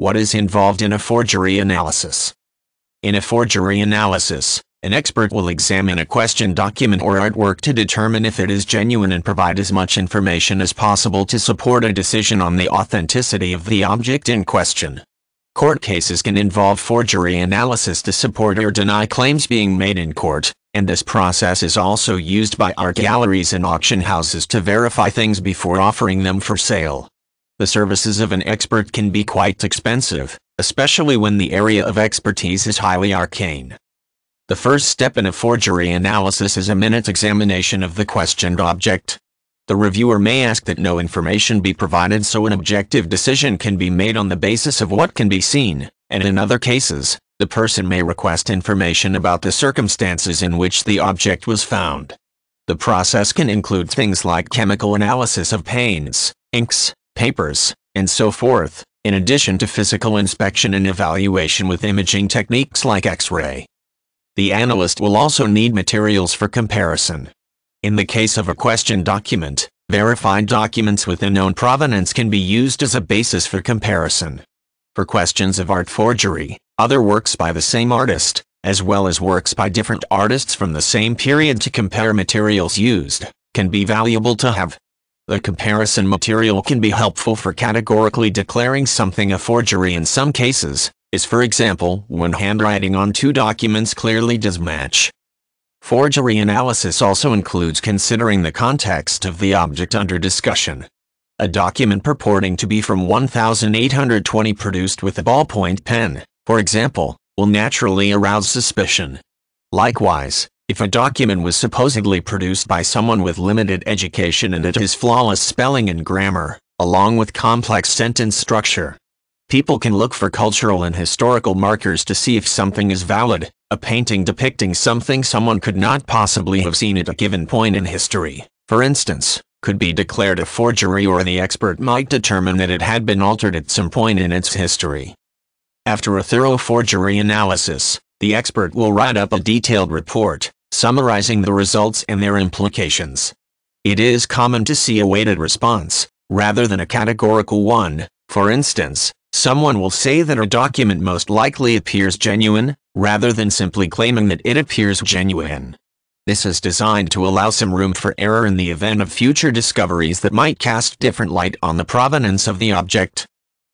What is involved in a forgery analysis? In a forgery analysis, an expert will examine a question, document, or artwork to determine if it is genuine and provide as much information as possible to support a decision on the authenticity of the object in question. Court cases can involve forgery analysis to support or deny claims being made in court, and this process is also used by art galleries and auction houses to verify things before offering them for sale. The services of an expert can be quite expensive, especially when the area of expertise is highly arcane. The first step in a forgery analysis is a minute examination of the questioned object. The reviewer may ask that no information be provided so an objective decision can be made on the basis of what can be seen, and in other cases, the person may request information about the circumstances in which the object was found. The process can include things like chemical analysis of paints, inks, papers, and so forth, in addition to physical inspection and evaluation with imaging techniques like X-ray. The analyst will also need materials for comparison. In the case of a questioned document, verified documents with a known provenance can be used as a basis for comparison. For questions of art forgery, other works by the same artist, as well as works by different artists from the same period to compare materials used, can be valuable to have. The comparison material can be helpful for categorically declaring something a forgery in some cases, as for example when handwriting on two documents clearly does match. Forgery analysis also includes considering the context of the object under discussion. A document purporting to be from 1820 produced with a ballpoint pen, for example, will naturally arouse suspicion. Likewise, if a document was supposedly produced by someone with limited education and it has flawless spelling and grammar, along with complex sentence structure, people can look for cultural and historical markers to see if something is valid, a painting depicting something someone could not possibly have seen at a given point in history, for instance, could be declared a forgery, or the expert might determine that it had been altered at some point in its history. After a thorough forgery analysis, the expert will write up a detailed report, summarizing the results and their implications. It is common to see a weighted response, rather than a categorical one. For instance, someone will say that a document most likely appears genuine, rather than simply claiming that it appears genuine. This is designed to allow some room for error in the event of future discoveries that might cast different light on the provenance of the object.